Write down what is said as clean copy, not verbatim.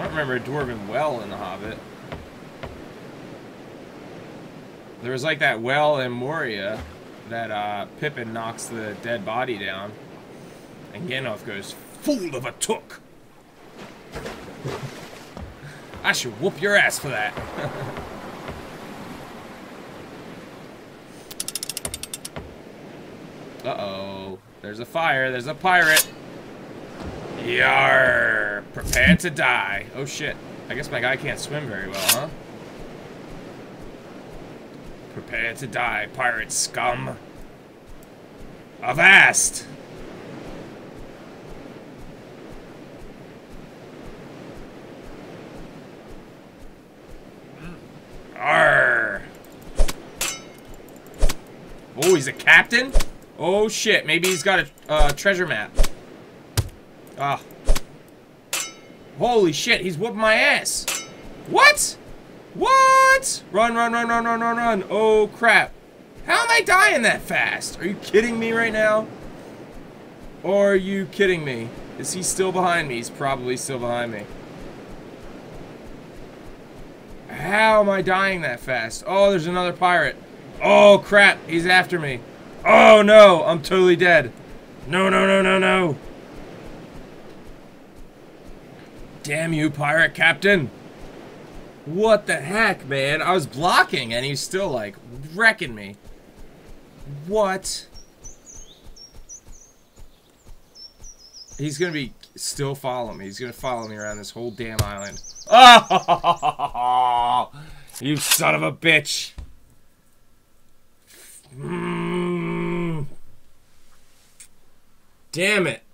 I don't remember a dwarven well in The Hobbit. There was like that well in Moria that Pippin knocks the dead body down. And Gandalf goes, "Fool of a took! I should whoop your ass for that." Uh-oh. There's a fire. There's a pirate. Yarr. Prepare to die. Oh, shit. I guess my guy can't swim very well, huh? Prepare to die, pirate scum. Avast! Arr! Oh, he's a captain? Oh, shit. Maybe he's got a treasure map. Ah. Holy shit, he's whooping my ass. What? What? Run, run, run, run, run, run, run. Oh, crap. How am I dying that fast? Are you kidding me right now? Are you kidding me? Is he still behind me? He's probably still behind me. How am I dying that fast? Oh, there's another pirate. Oh, crap. He's after me. Oh, no. I'm totally dead. No, no, no, no, no. Damn you, pirate captain. What the heck, man? I was blocking, and he's still, like, wrecking me. What? He's gonna be still following me. He's gonna follow me around this whole damn island. Oh! You son of a bitch. Damn it.